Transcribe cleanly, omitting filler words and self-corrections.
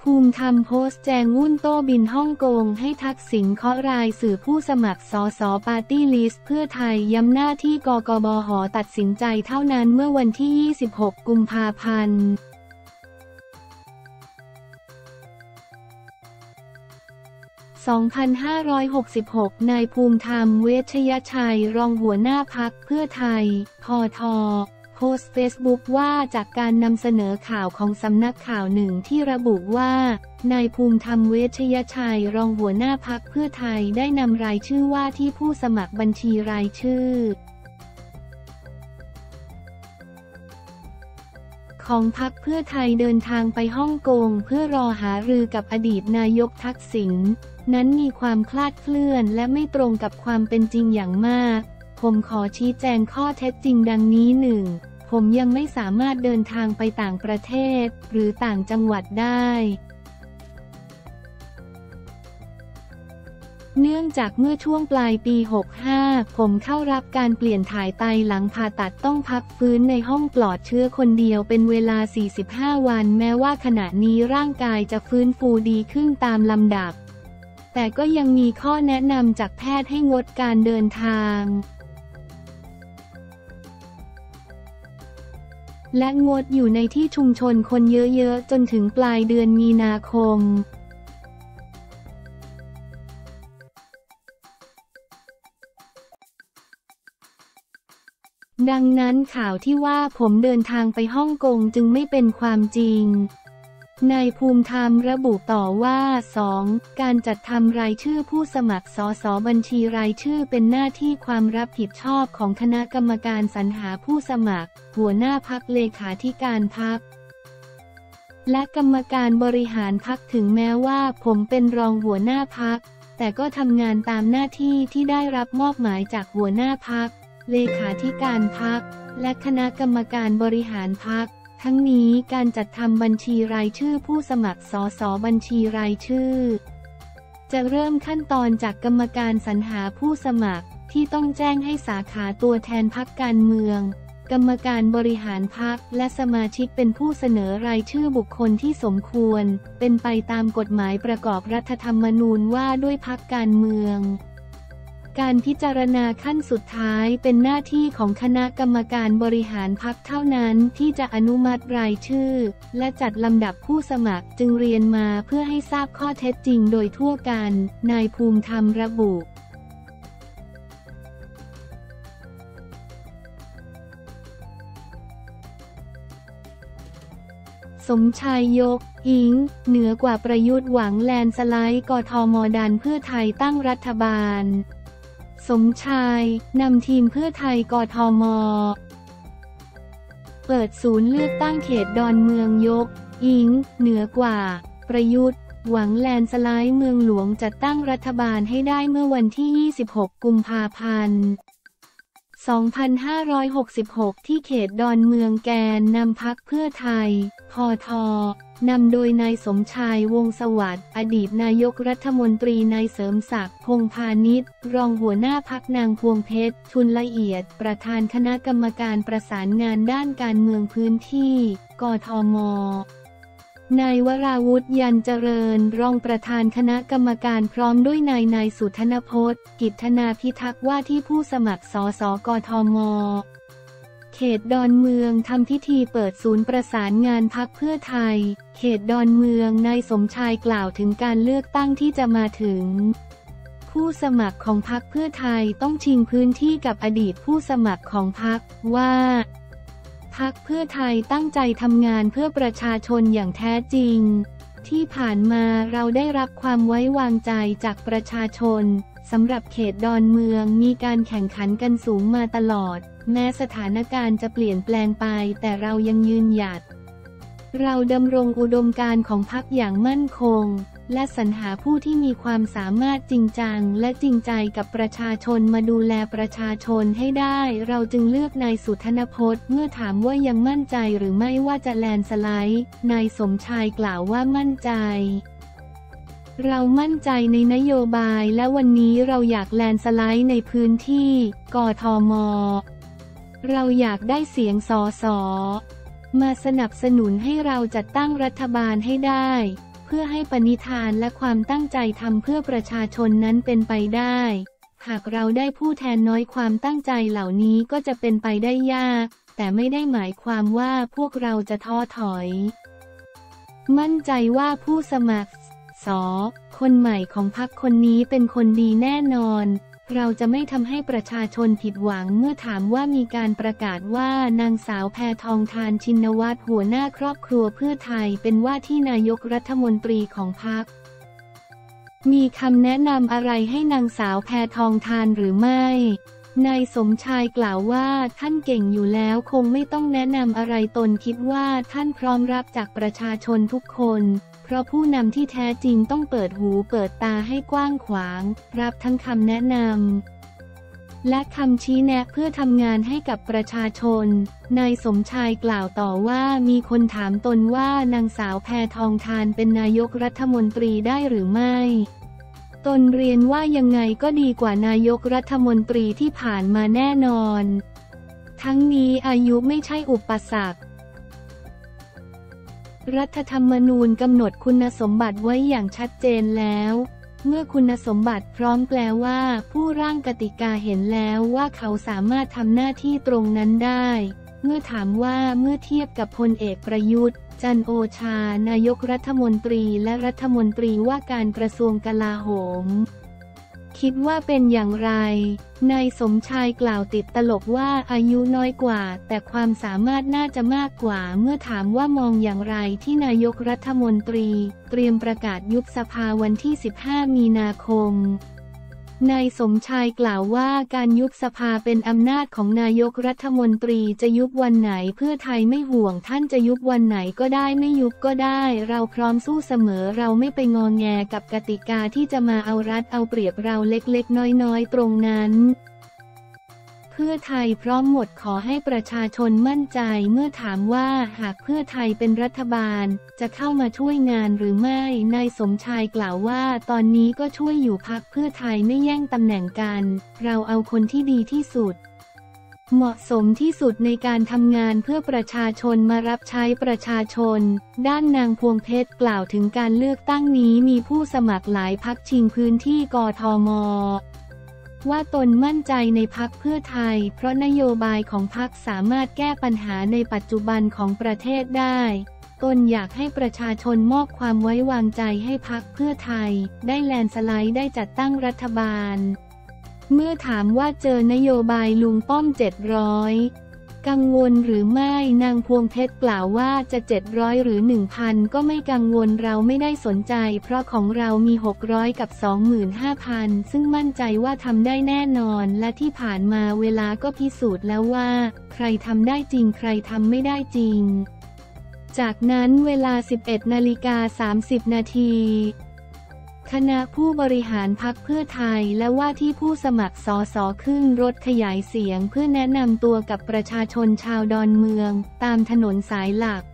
ภูมิธรรมโพสต์แจงวุ่นโต้บินฮ่องกงให้ทักษิณเคาะรายสื่อผู้สมัครสสปาร์ตี้ลิสต์เพื่อไทยย้ำหน้าที่กกบห.ตัดสินใจเท่านั้นเมื่อวันที่26กุมภาพันธ์2566นายภูมิธรรมเวชยชัยรองหัวหน้าพรรคเพื่อไทยพท.โพสต์เฟซบุ๊กว่าจากการนำเสนอข่าวของสำนักข่าวหนึ่งที่ระบุว่านายภูมิธรรมเวชยชัยรองหัวหน้าพรรคเพื่อไทยได้นำรายชื่อว่าที่ผู้สมัครบัญชีรายชื่อของพรรคเพื่อไทยเดินทางไปฮ่องกงเพื่อรอหารือกับอดีตนายกทักษิณนั้นมีความคลาดเคลื่อนและไม่ตรงกับความเป็นจริงอย่างมากผมขอชี้แจงข้อเท็จจริงดังนี้ 1. ผมยังไม่สามารถเดินทางไปต่างประเทศหรือต่างจังหวัดได้ เนื่องจากเมื่อช่วงปลายปี 65 ผมเข้ารับการเปลี่ยนถ่ายไตหลังผ่าตัดต้องพักฟื้นในห้องปลอดเชื้อคนเดียวเป็นเวลา 45 วันแม้ว่าขณะนี้ร่างกายจะฟื้นฟูดีขึ้นตามลำดับแต่ก็ยังมีข้อแนะนำจากแพทย์ให้งดการเดินทางและงดอยู่ในที่ชุมชนคนเยอะๆจนถึงปลายเดือนมีนาคมดังนั้นข่าวที่ว่าผมเดินทางไปฮ่องกงจึงไม่เป็นความจริงนายภูมิธรรมระบุต่อว่า 2. การจัดทำรายชื่อผู้สมัครสสบัญชีรายชื่อเป็นหน้าที่ความรับผิดชอบของคณะกรรมการสรรหาผู้สมัครหัวหน้าพรรคเลขาธิการพรรคและกรรมการบริหารพรรคถึงแม้ว่าผมเป็นรองหัวหน้าพรรคแต่ก็ทำงานตามหน้าที่ที่ได้รับมอบหมายจากหัวหน้าพรรคเลขาธิการพรรคและคณะกรรมการบริหารพรรคทั้งนี้การจัดทำบัญชีรายชื่อผู้สมัครสสบัญชีรายชื่อจะเริ่มขั้นตอนจากกรรมการสรรหาผู้สมัครที่ต้องแจ้งให้สาขาตัวแทนพรรคการเมืองกรรมการบริหารพรรคและสมาชิกเป็นผู้เสนอรายชื่อบุคคลที่สมควรเป็นไปตามกฎหมายประกอบรัฐธรรมนูญว่าด้วยพรรคการเมืองการพิจารณาขั้นสุดท้ายเป็นหน้าที่ของคณะกรรมการบริหารพรรคเท่านั้นที่จะอนุมัติรายชื่อและจัดลำดับผู้สมัครจึงเรียนมาเพื่อให้ทราบข้อเท็จจริงโดยทั่วกันนายภูมิธรรมระบุสมชายยกอิงเหนือกว่าประยุทธ์หวังแลนสไลด์กทม.ดันเพื่อไทยตั้งรัฐบาลสมชายนำทีมเพื่อไทยกทม.เปิดศูนย์เลือกตั้งเขตดอนเมืองยกอิงเหนือกว่าประยุทธ์หวังแลนสไลด์เมืองหลวงจัดตั้งรัฐบาลให้ได้เมื่อวันที่26กุมภาพันธ์2566ที่เขตดอนเมืองแกนนำพรรคเพื่อไทยพท.นำโดยนายสมชายวงศ์สวัสดิ์อดีตนายกรัฐมนตรีนายเสริมศักดิ์พงษ์พานิชรองหัวหน้าพรรคนางพวงเพชรชุนละเอียดประธานคณะกรรมการประสานงานด้านการเมืองพื้นที่กทม.นายวราวุธยันเจริญรองประธานคณะกรรมการพร้อมด้วยนายสุธนพจน์กิจธนาพิทักษ์ว่าที่ผู้สมัครสสกทม.เขตดอนเมืองทำพิธีเปิดศูนย์ประสานงานพรรคเพื่อไทยเขตดอนเมืองนายสมชายกล่าวถึงการเลือกตั้งที่จะมาถึงผู้สมัครของพรรคเพื่อไทยต้องชิงพื้นที่กับอดีตผู้สมัครของพรรคว่าพรรคเพื่อไทยตั้งใจทำงานเพื่อประชาชนอย่างแท้จริงที่ผ่านมาเราได้รับความไว้วางใจจากประชาชนสำหรับเขตดอนเมืองมีการแข่งขันกันสูงมาตลอดแม้สถานการณ์จะเปลี่ยนแปลงไปแต่เรายังยืนหยัดเราดำรงอุดมการณ์ของพรรคอย่างมั่นคงและสรรหาผู้ที่มีความสามารถจริงจังและจริงใจกับประชาชนมาดูแลประชาชนให้ได้เราจึงเลือกนายสุธนพจน์เมื่อถามว่ายังมั่นใจหรือไม่ว่าจะแลนสไลด์นายสมชายกล่าวว่ามั่นใจ เรามั่นใจในนโยบายและวันนี้เราอยากแลนสไลด์ในพื้นที่กทม.เราอยากได้เสียงสส.มาสนับสนุนให้เราจัดตั้งรัฐบาลให้ได้เพื่อให้ปณิธานและความตั้งใจทำเพื่อประชาชนนั้นเป็นไปได้หากเราได้ผู้แทนน้อยความตั้งใจเหล่านี้ก็จะเป็นไปได้ยากแต่ไม่ได้หมายความว่าพวกเราจะท้อถอยมั่นใจว่าผู้สมัครส.คนใหม่ของพรรคคนนี้เป็นคนดีแน่นอนเราจะไม่ทำให้ประชาชนผิดหวังเมื่อถามว่ามีการประกาศว่านางสาวแพทองธารชินวัตรหัวหน้าครอบครัวเพื่อไทยเป็นว่าที่นายกรัฐมนตรีของพรรคมีคำแนะนำอะไรให้นางสาวแพทองธารหรือไม่นายสมชายกล่าวว่าท่านเก่งอยู่แล้วคงไม่ต้องแนะนำอะไรตนคิดว่าท่านพร้อมรับจากประชาชนทุกคนเพราะผู้นำที่แท้จริงต้องเปิดหูเปิดตาให้กว้างขวางรับทั้งคำแนะนำและคำชี้แนะเพื่อทำงานให้กับประชาชนนายสมชายกล่าวต่อว่ามีคนถามตนว่านางสาวแพทองธารเป็นนายกรัฐมนตรีได้หรือไม่ตนเรียนว่ายังไงก็ดีกว่านายกรัฐมนตรีที่ผ่านมาแน่นอนทั้งนี้อายุไม่ใช่อุปสรรครัฐธรรมนูญกำหนดคุณสมบัติไว้อย่างชัดเจนแล้วเมื่อคุณสมบัติพร้อมแปลว่าผู้ร่างกติกาเห็นแล้วว่าเขาสามารถทำหน้าที่ตรงนั้นได้เมื่อถามว่าเมื่อเทียบกับพลเอกประยุทธ์จันทร์โอชานายกรัฐมนตรีและรัฐมนตรีว่าการกระทรวงกลาโหมคิดว่าเป็นอย่างไรนายสมชายกล่าวติดตลกว่าอายุน้อยกว่าแต่ความสามารถน่าจะมากกว่าเมื่อถามว่ามองอย่างไรที่นายกรัฐมนตรีเตรียมประกาศยุบสภาวันที่15มีนาคมนายสมชายกล่าวว่าการยุบสภาเป็นอำนาจของนายกรัฐมนตรีจะยุบวันไหนเพื่อไทยไม่ห่วงท่านจะยุบวันไหนก็ได้ไม่ยุบก็ได้เราพร้อมสู้เสมอเราไม่ไปงอแงกับกติกาที่จะมาเอารัดเอาเปรียบเราเล็กๆน้อยๆตรงนั้นเพื่อไทยพร้อมหมดขอให้ประชาชนมั่นใจเมื่อถามว่าหากเพื่อไทยเป็นรัฐบาลจะเข้ามาช่วยงานหรือไม่นายสมชายกล่าวว่าตอนนี้ก็ช่วยอยู่พรรคเพื่อไทยไม่แย่งตำแหน่งกันเราเอาคนที่ดีที่สุดเหมาะสมที่สุดในการทำงานเพื่อประชาชนมารับใช้ประชาชนด้านนางพวงเพชรกล่าวถึงการเลือกตั้งนี้มีผู้สมัครหลายพรรคชิงพื้นที่กทม.ว่าตนมั่นใจในพรรคเพื่อไทยเพราะนโยบายของพรรคสามารถแก้ปัญหาในปัจจุบันของประเทศได้ตนอยากให้ประชาชนมอบความไว้วางใจให้พรรคเพื่อไทยได้แลนสไลด์ได้จัดตั้งรัฐบาลเมื่อถามว่าเจอนโยบายลุงป้อม700กังวลหรือไม่นางพวงเพชรกล่าวว่าจะ700หรือ 1,000 ก็ไม่กังวลเราไม่ได้สนใจเพราะของเรามี600กับ 25,000 ซึ่งมั่นใจว่าทำได้แน่นอนและที่ผ่านมาเวลาก็พิสูจน์แล้วว่าใครทำได้จริงใครทำไม่ได้จริงจากนั้นเวลา 11:30 นาทีคณะผู้บริหารพรรคเพื่อไทยและว่าที่ผู้สมัครสสขึ้นรถขยายเสียงเพื่อแนะนำตัวกับประชาชนชาวดอนเมืองตามถนนสายหลัก